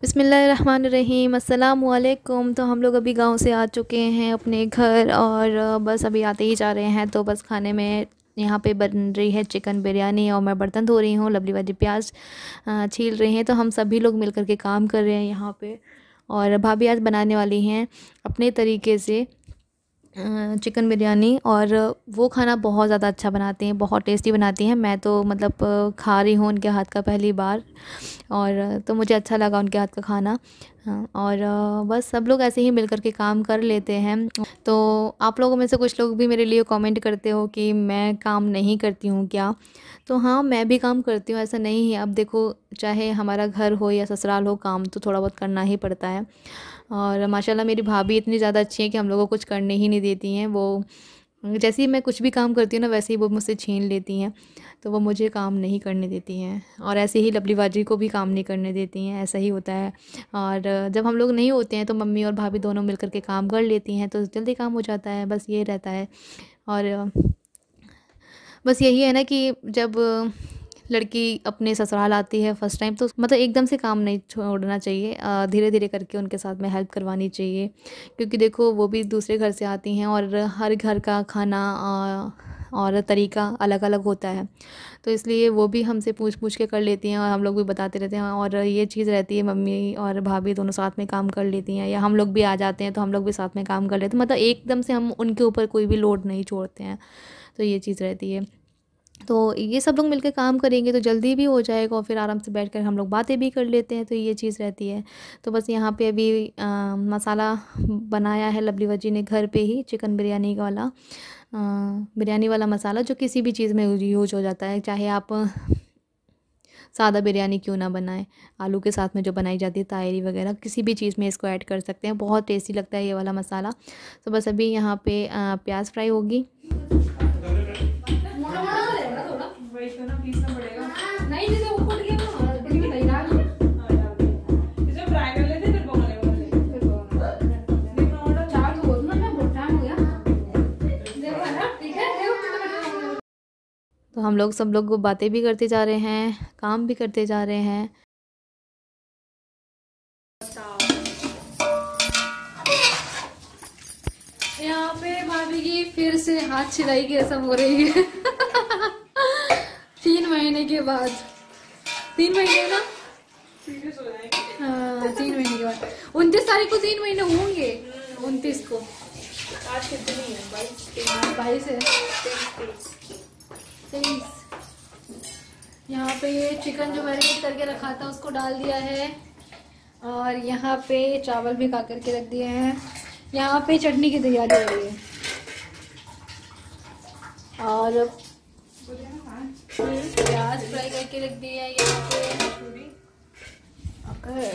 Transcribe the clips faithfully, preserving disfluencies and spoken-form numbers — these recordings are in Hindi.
बिस्मिल्लाहिर्रहमानिर्रहीम, अस्सलामुअलैकुम। तो हम लोग अभी गांव से आ चुके हैं अपने घर और बस अभी आते ही जा रहे हैं। तो बस खाने में यहाँ पे बन रही है चिकन बिरयानी और मैं बर्तन धो रही हूँ, लवली वाली प्याज छील रही हैं। तो हम सभी लोग मिल करके काम कर रहे हैं यहाँ पे। और भाभी आज बनाने वाली हैं अपने तरीके से चिकन बिरयानी और वो खाना बहुत ज़्यादा अच्छा बनाती हैं, बहुत टेस्टी बनाती हैं। मैं तो मतलब खा रही हूँ उनके हाथ का पहली बार और तो मुझे अच्छा लगा उनके हाथ का खाना। और बस सब लोग ऐसे ही मिल कर के काम कर लेते हैं। तो आप लोगों में से कुछ लोग भी मेरे लिए कमेंट करते हो कि मैं काम नहीं करती हूँ क्या, तो हाँ मैं भी काम करती हूँ, ऐसा नहीं है। अब देखो चाहे हमारा घर हो या ससुराल हो, काम तो थोड़ा बहुत करना ही पड़ता है। और माशाल्लाह मेरी भाभी इतनी ज़्यादा अच्छी हैं कि हम लोगों को कुछ करने ही नहीं देती हैं। वो जैसे ही मैं कुछ भी काम करती हूँ ना वैसे ही वो मुझसे छीन लेती हैं, तो वो मुझे काम नहीं करने देती हैं। और ऐसे ही लवली बाजी को भी काम नहीं करने देती हैं, ऐसा ही होता है। और जब हम लोग नहीं होते हैं तो मम्मी और भाभी दोनों मिल कर के काम कर लेती हैं, तो जल्दी काम हो जाता है, बस ये रहता है। और बस यही है ना कि जब लड़की अपने ससुराल आती है फर्स्ट टाइम तो मतलब एकदम से काम नहीं छोड़ना चाहिए, धीरे धीरे करके उनके साथ में हेल्प करवानी चाहिए। क्योंकि देखो वो भी दूसरे घर से आती हैं और हर घर का खाना और तरीका अलग अलग होता है, तो इसलिए वो भी हमसे पूछ पूछ के कर लेती हैं और हम लोग भी बताते रहते हैं। और ये चीज़ रहती है मम्मी और भाभी दोनों साथ में काम कर लेती हैं, या हम लोग भी आ जाते हैं तो हम लोग भी साथ में काम कर लेते हैं। मतलब एकदम से हम उनके ऊपर कोई भी लोड नहीं छोड़ते हैं, तो ये चीज़ रहती है। तो ये सब लोग मिलकर काम करेंगे तो जल्दी भी हो जाएगा और फिर आराम से बैठकर हम लोग बातें भी कर लेते हैं, तो ये चीज़ रहती है। तो बस यहाँ पे अभी आ, मसाला बनाया है लवली वजी ने घर पे ही, चिकन बिरयानी वाला बिरयानी वाला मसाला जो किसी भी चीज़ में यूज हो जाता है, चाहे आप सादा बिरयानी क्यों ना बनाएं, आलू के साथ में जो बनाई जाती है तायरी वगैरह, किसी भी चीज़ में इसको ऐड कर सकते हैं, बहुत टेस्टी लगता है ये वाला मसाला। तो बस अभी यहाँ पे प्याज फ्राई होगी। तो हम लोग सब लोग बातें भी करते जा रहे हैं, काम भी करते जा रहे हैं। यहाँ पे भाभी की फिर से हाथ छिलाई की रस्म हो रही है तीन महीने के बाद, तीन महीने ना हाँ तीन महीने के बाद उनतीस तारीख को तीन महीने होंगे, उनतीस को। आज कितनी है? बाईस बाईस है तेईस। यहाँ पे चिकन जो मैरिनेट करके रखा था उसको डाल दिया है और यहाँ पे चावल भी भिगा करके रख दिए हैं। यहाँ पे चटनी की तैयारी हो रही है और प्याज फ्राई करके रख दी है यहाँ पे।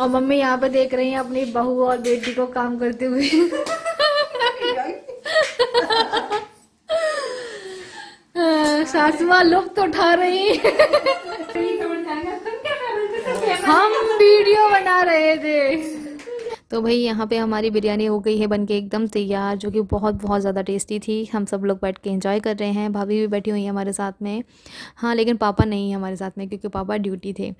और मम्मी यहाँ पे देख रही हैं अपनी बहू और बेटी को काम करते हुए सासुमा लुफ्त उठा रही हम वीडियो बना रहे थे। तो भाई यहाँ पे हमारी बिरयानी हो गई है बनके एकदम तैयार, जो कि बहुत बहुत ज़्यादा टेस्टी थी। हम सब लोग बैठ के एंजॉय कर रहे हैं, भाभी भी बैठी हुई है हमारे साथ में। हाँ लेकिन पापा नहीं है हमारे साथ में क्योंकि पापा ड्यूटी थे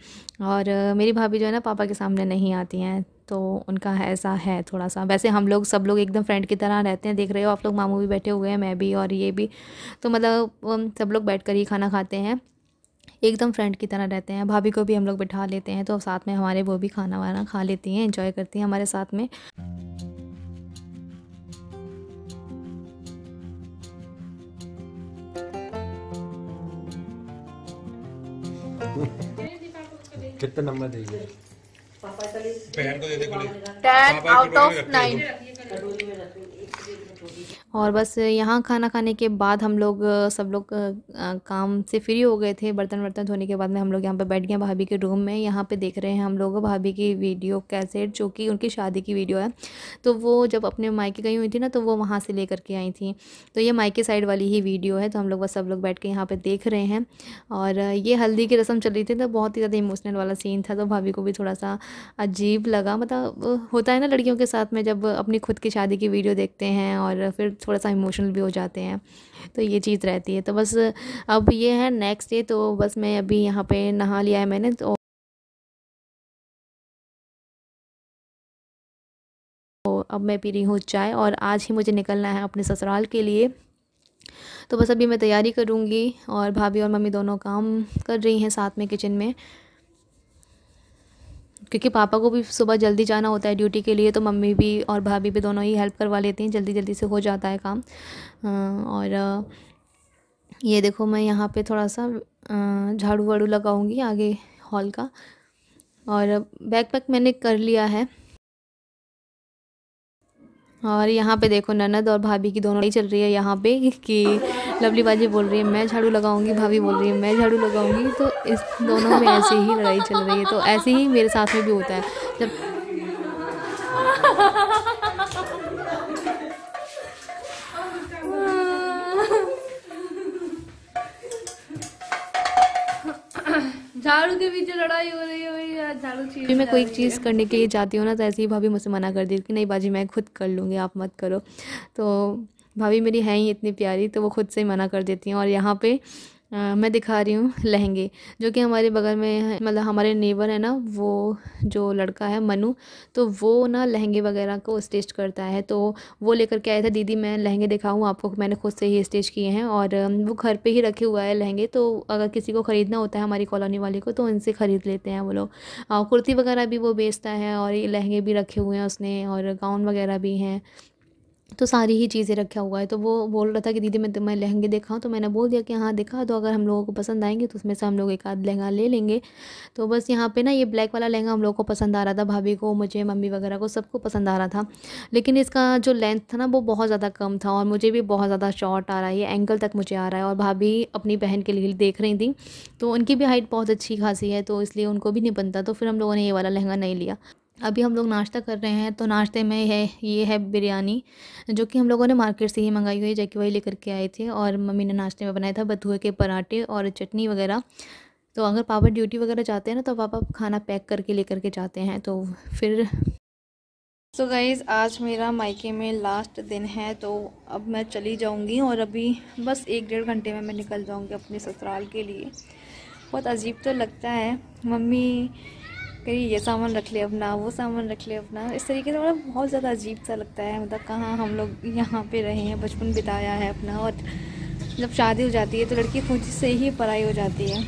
और मेरी भाभी जो है ना पापा के सामने नहीं आती हैं, तो उनका ऐसा है थोड़ा सा। वैसे हम लोग सब लोग एकदम फ्रेंड की तरह रहते हैं, देख रहे हो आप लोग, मामू भी बैठे हुए हैं, मैं भी और ये भी, तो मतलब सब लोग बैठ कर ही खाना खाते हैं, एकदम फ्रेंड की तरह रहते हैं। भाभी को भी हम लोग बिठा लेते हैं तो साथ में हमारे वो भी खाना वाना खा लेती हैं, एंजॉय करती हैं हमारे साथ में। कितना नंबर देंगे? और बस यहाँ खाना खाने के बाद हम लोग सब लोग काम से फ्री हो गए थे। बर्तन बर्तन धोने के बाद में हम लोग यहाँ पे बैठ गए भाभी के रूम में। यहाँ पे देख रहे हैं हम लोग भाभी की वीडियो कैसेट, जो कि उनकी शादी की वीडियो है। तो वो जब अपने मायके गई हुई थी ना तो वो वहाँ से लेकर के आई थी, तो ये मायके साइड वाली ही वीडियो है। तो हम लोग बस सब लोग बैठ के यहाँ पर देख रहे हैं। और ये हल्दी की रस्म चल रही थी तो बहुत ही ज़्यादा इमोशनल वाला सीन था, तो भाभी को भी थोड़ा सा अजीब लगा। मतलब होता है ना लड़कियों के साथ में, जब अपनी खुद की शादी की वीडियो देखते हैं और फिर थोड़ा सा इमोशनल भी हो जाते हैं, तो ये चीज़ रहती है। तो बस अब ये है नेक्स्ट डे। तो बस मैं अभी यहाँ पे नहा लिया है मैंने तो अब मैं पी रही हूँ चाय और आज ही मुझे निकलना है अपने ससुराल के लिए। तो बस अभी मैं तैयारी करूँगी और भाभी और मम्मी दोनों काम कर रही हैं साथ में किचन में, क्योंकि पापा को भी सुबह जल्दी जाना होता है ड्यूटी के लिए, तो मम्मी भी और भाभी भी दोनों ही हेल्प करवा लेती हैं, जल्दी जल्दी से हो जाता है काम। और ये देखो मैं यहाँ पे थोड़ा सा झाड़ू वाड़ू लगाऊंगी आगे हॉल का, और बैकपैक मैंने कर लिया है। और यहाँ पे देखो ननद और भाभी की दोनों ही चल रही है यहाँ पे कि लवली बाजी बोल रही है मैं झाड़ू लगाऊंगी, भाभी बोल रही है मैं झाड़ू लगाऊंगी, तो इस दोनों में ऐसे ही लड़ाई चल रही है। तो ऐसे ही मेरे साथ में भी होता है, जब झाड़ू के पीछे लड़ाई हो रही हो झाड़ू चीज। फिर मैं कोई चीज़ करने के लिए जाती हूँ ना, तो ऐसे ही भाभी मुझसे मना कर देती कि नहीं बाजी मैं खुद कर लूँगी आप मत करो। तो भाभी मेरी है ही इतनी प्यारी, तो वो खुद से ही मना कर देती हैं। और यहाँ पे आ, मैं दिखा रही हूँ लहंगे, जो कि हमारे बगल में मतलब हमारे नेबर है ना, वो जो लड़का है मनु, तो वो ना लहंगे वगैरह को स्टिच करता है, तो वो लेकर के आया था दीदी मैं लहंगे दिखाऊँ आपको, मैंने खुद से ही स्टिच किए हैं और वो घर पे ही रखे हुआ है लहंगे, तो अगर किसी को ख़रीदना होता है हमारी कॉलोनी वाले को तो उनसे ख़रीद लेते हैं वो लोग। कुर्ती वगैरह भी वो बेचता है और ये लहंगे भी रखे हुए हैं उसने, और गाउन वगैरह भी हैं, तो सारी ही चीज़ें रखा हुआ है। तो वो बोल रहा था कि दीदी मैं तुम्हें लहंगे दिखाऊं, तो मैंने बोल दिया कि हाँ दिखा दो, अगर हम लोगों को पसंद आएंगे तो उसमें से हम लोग एक आध लहंगा ले लेंगे। तो बस यहाँ पे ना ये ब्लैक वाला लहंगा हम लोगों को पसंद आ रहा था, भाभी को, मुझे, मम्मी वगैरह को, सबको पसंद आ रहा था, लेकिन इसका जो लेंथ था ना वो बहुत ज़्यादा कम था और मुझे भी बहुत ज़्यादा शॉर्ट आ रहा है, ये एंकल तक मुझे आ रहा है। और भाभी अपनी बहन के लिए देख रही थी, तो उनकी भी हाइट बहुत अच्छी खासी है, तो इसलिए उनको भी नहीं बनता, तो फिर हम लोगों ने ये वाला लहंगा नहीं लिया। अभी हम लोग नाश्ता कर रहे हैं, तो नाश्ते में है ये है बिरयानी, जो कि हम लोगों ने मार्केट से ही मंगाई हुई है, जैकि वही लेकर के आए थे। और मम्मी ने नाश्ते में बनाया था बथुए के पराठे और चटनी वगैरह। तो अगर पापा ड्यूटी वगैरह जाते हैं ना, तो पापा खाना पैक करके लेकर के जाते हैं। तो फिर सो so गाइज़, आज मेरा मायके में लास्ट दिन है, तो अब मैं चली जाऊँगी और अभी बस एक डेढ़ घंटे में मैं निकल जाऊँगी अपने ससुराल के लिए। बहुत अजीब तो लगता है, मम्मी कहीं ये सामान रख ले अपना, वो सामान रख ले अपना, इस तरीके से मतलब बहुत ज़्यादा अजीब सा लगता है, मतलब कहाँ हम लोग यहाँ पे रहे हैं, बचपन बिताया है अपना। और जब शादी हो जाती है तो लड़की खुद से ही पराई हो जाती है।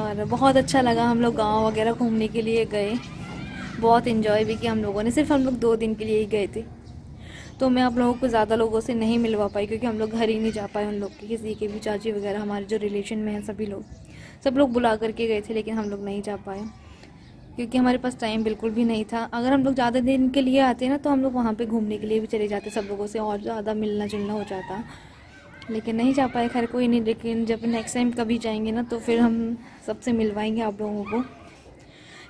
और बहुत अच्छा लगा, हम लोग गांव वगैरह घूमने के लिए गए, बहुत इन्जॉय भी किया हम लोगों ने, सिर्फ हम लोग दो दिन के लिए ही गए थे, तो मैं आप लोगों को ज़्यादा लोगों से नहीं मिलवा पाई क्योंकि हम लोग घर ही नहीं जा पाए, उन लोग के किसी के भी, चाची वगैरह हमारे जो रिलेशन में हैं सभी लोग, सब लोग बुला करके गए थे, लेकिन हम लोग नहीं जा पाए क्योंकि हमारे पास टाइम बिल्कुल भी नहीं था। अगर हम लोग ज़्यादा दिन के लिए आते ना, तो हम लोग वहाँ पे घूमने के लिए भी चले जाते सब लोगों से, और ज़्यादा मिलना जुलना हो जाता, लेकिन नहीं जा पाए। खैर कोई नहीं, लेकिन जब नेक्स्ट टाइम कभी जाएंगे ना तो फिर हम सबसे मिलवाएंगे आप लोगों को।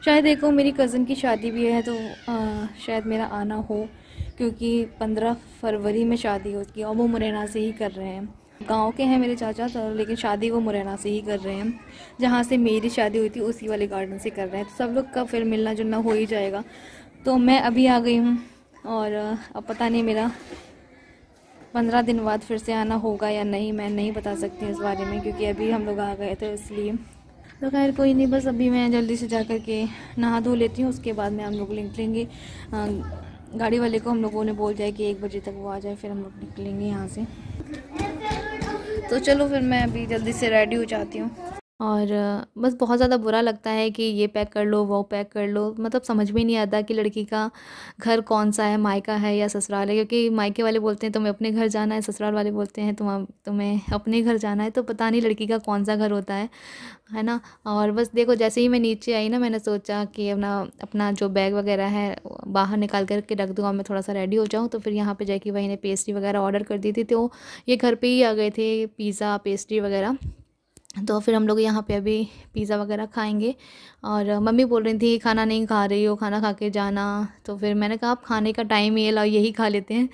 शायद देखो मेरी कज़न की शादी भी है, तो आ, शायद मेरा आना हो, क्योंकि पंद्रह फरवरी में शादी है उसकी और वो मुरैना से ही कर रहे हैं। गांव के हैं मेरे चाचा, तो लेकिन शादी वो मुरैना से ही कर रहे हैं, जहाँ से मेरी शादी हुई थी उसी वाले गार्डन से कर रहे हैं, तो सब लोग का फिर मिलना जुलना हो ही जाएगा। तो मैं अभी आ गई हूँ और अब पता नहीं मेरा पंद्रह दिन बाद फिर से आना होगा या नहीं, मैं नहीं बता सकती इस बारे में, क्योंकि अभी हम लोग आ गए थे इसलिए। तो खैर कोई नहीं, बस अभी मैं जल्दी से जा कर के नहा धो लेती हूँ, उसके बाद में हम लोग निकलेंगे। गाड़ी वाले को हम लोगों ने बोल दिया कि एक बजे तक वो आ जाए, फिर हम लोग निकलेंगे यहाँ से। तो चलो फिर मैं अभी जल्दी से रेडी हो जाती हूँ। और बस बहुत ज़्यादा बुरा लगता है कि ये पैक कर लो, वो पैक कर लो, मतलब समझ में नहीं आता कि लड़की का घर कौन सा है, मायका है या ससुराल है, क्योंकि मायके वाले बोलते हैं तुम्हें अपने घर जाना है, ससुराल वाले बोलते हैं तुम तुम्हें अपने घर जाना है, तो पता नहीं लड़की का कौन सा घर होता है है ना। और बस देखो जैसे ही मैं नीचे आई ना, मैंने सोचा कि अपना अपना जो बैग वगैरह है बाहर निकाल करके रख दूँ और मैं थोड़ा सा रेडी हो जाऊँ, तो फिर यहाँ पर जैकी भाई ने पेस्ट्री वगैरह ऑर्डर कर दी थी, तो ये घर पर ही आ गए थे, पिज़्ज़ा पेस्ट्री वगैरह। तो फिर हम लोग यहाँ पे अभी पिज़्ज़ा वगैरह खाएंगे। और मम्मी बोल रही थी खाना नहीं खा रही हो, खाना खा के जाना, तो फिर मैंने कहा आप खाने का टाइम ये लाओ यही खा लेते हैं।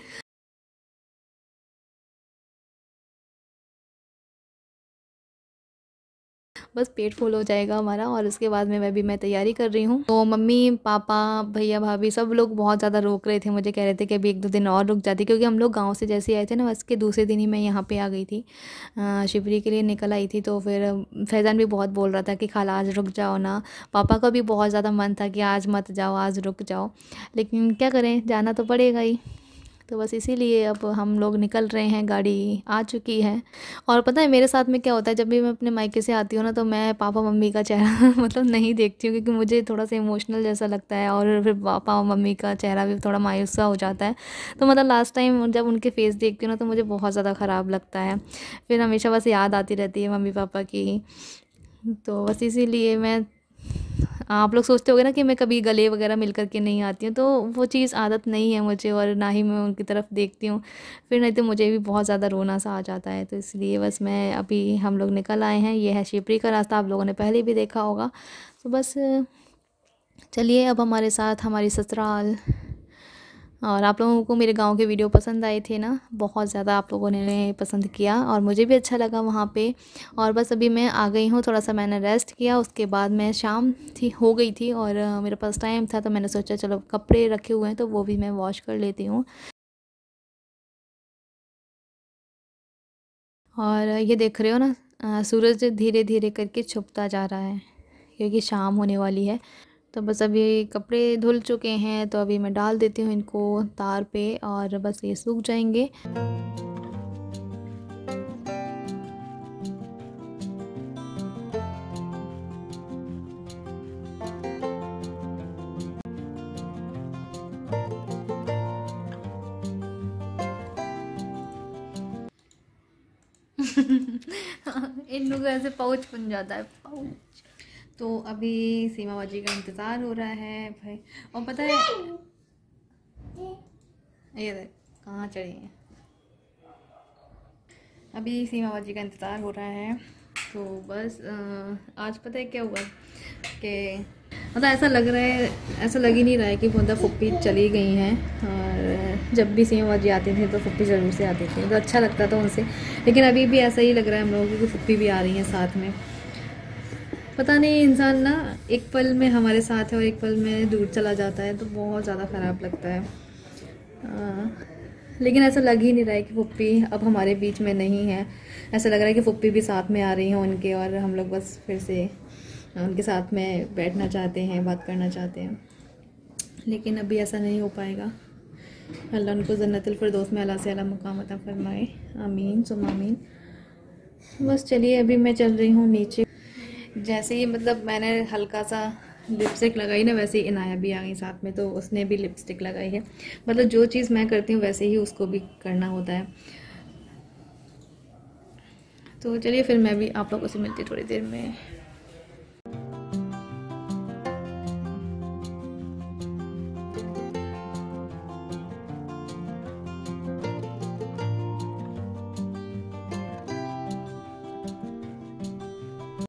बस पेट फुल हो जाएगा हमारा। और उसके बाद में मैं भी मैं तैयारी कर रही हूँ। तो मम्मी पापा भैया भाभी सब लोग बहुत ज़्यादा रोक रहे थे मुझे, कह रहे थे कि अभी एक दो दिन और रुक जाती, क्योंकि हम लोग गाँव से जैसे आए थे ना उसके दूसरे दिन ही मैं यहाँ पर आ गई थी, शिवरी के लिए निकल आई थी। तो फिर फैज़ान भी बहुत बोल रहा था कि खाला आज रुक जाओ ना, पापा का भी बहुत ज़्यादा मन था कि आज मत जाओ आज रुक जाओ, लेकिन क्या करें जाना तो पड़ेगा ही। तो बस इसीलिए अब हम लोग निकल रहे हैं, गाड़ी आ चुकी है। और पता है मेरे साथ में क्या होता है, जब भी मैं अपने मायके से आती हूँ ना तो मैं पापा मम्मी का चेहरा मतलब नहीं देखती हूँ, क्योंकि मुझे थोड़ा सा इमोशनल जैसा लगता है। और फिर पापा और मम्मी का चेहरा भी थोड़ा मायूस सा हो जाता है। तो मतलब लास्ट टाइम जब उनके फेस देखती हूँ ना तो मुझे बहुत ज़्यादा ख़राब लगता है, फिर हमेशा बस याद आती रहती है मम्मी पापा की। तो बस इसीलिए मैं, आप लोग सोचते होंगे ना कि मैं कभी गले वगैरह मिल कर के नहीं आती हूँ, तो वो चीज़ आदत नहीं है मुझे, और ना ही मैं उनकी तरफ देखती हूँ, फिर नहीं तो मुझे भी बहुत ज़्यादा रोना सा आ जाता है। तो इसलिए बस मैं, अभी हम लोग निकल आए हैं। ये है शिवरी का रास्ता, आप लोगों ने पहले भी देखा होगा। तो बस चलिए, अब हमारे साथ हमारी ससुराल। और आप लोगों को मेरे गांव के वीडियो पसंद आए थे ना, बहुत ज़्यादा आप लोगों ने पसंद किया और मुझे भी अच्छा लगा वहाँ पे। और बस अभी मैं आ गई हूँ, थोड़ा सा मैंने रेस्ट किया, उसके बाद मैं शाम थी हो गई थी और मेरे पास टाइम था, तो मैंने सोचा चलो कपड़े रखे हुए हैं तो वो भी मैं वॉश कर लेती हूँ। और ये देख रहे हो ना, सूरज धीरे धीरे करके छुपता जा रहा है क्योंकि शाम होने वाली है। तो बस अभी कपड़े धुल चुके हैं, तो अभी मैं डाल देती हूँ इनको तार पे और बस ये सूख जाएंगे। इन लोगों का ऐसे पाउच बन जाता है, पाउच। तो अभी सीमा बाजी का इंतज़ार हो रहा है भाई। और पता है ये देख कहाँ चढ़ी है, अभी सीमा बाजी का इंतज़ार हो रहा है। तो बस आज पता है क्या हुआ कि मतलब ऐसा लग रहा है, ऐसा लग ही नहीं रहा है कि मतलब फुप्पी चली गई हैं। और जब भी सीमा बाजी आती थी तो फुप्पी ज़रूर से आती थी, तो अच्छा लगता था उनसे। लेकिन अभी भी ऐसा ही लग रहा है हम लोगों को कि फुप्पी भी आ रही हैं साथ में। पता नहीं इंसान ना एक पल में हमारे साथ है और एक पल में दूर चला जाता है, तो बहुत ज़्यादा ख़राब लगता है। आ, लेकिन ऐसा लग ही नहीं रहा है कि फुप्पी अब हमारे बीच में नहीं है, ऐसा लग रहा है कि फुप्पी भी साथ में आ रही हैं उनके, और हम लोग बस फिर से उनके साथ में बैठना चाहते हैं, बात करना चाहते हैं, लेकिन अभी ऐसा नहीं हो पाएगा। अल्लाह उनको जन्नतुल फिरदौस में अला से अला मुकाम अता फरमाए, आमीन सुम आमीन। बस चलिए, अभी मैं चल रही हूँ नीचे। जैसे ही मतलब मैंने हल्का सा लिपस्टिक लगाई ना, वैसे ही इनाया भी आ गई साथ में, तो उसने भी लिपस्टिक लगाई है। मतलब जो चीज़ मैं करती हूँ वैसे ही उसको भी करना होता है। तो चलिए फिर मैं भी आप लोगों से मिलती हूँ थोड़ी देर में।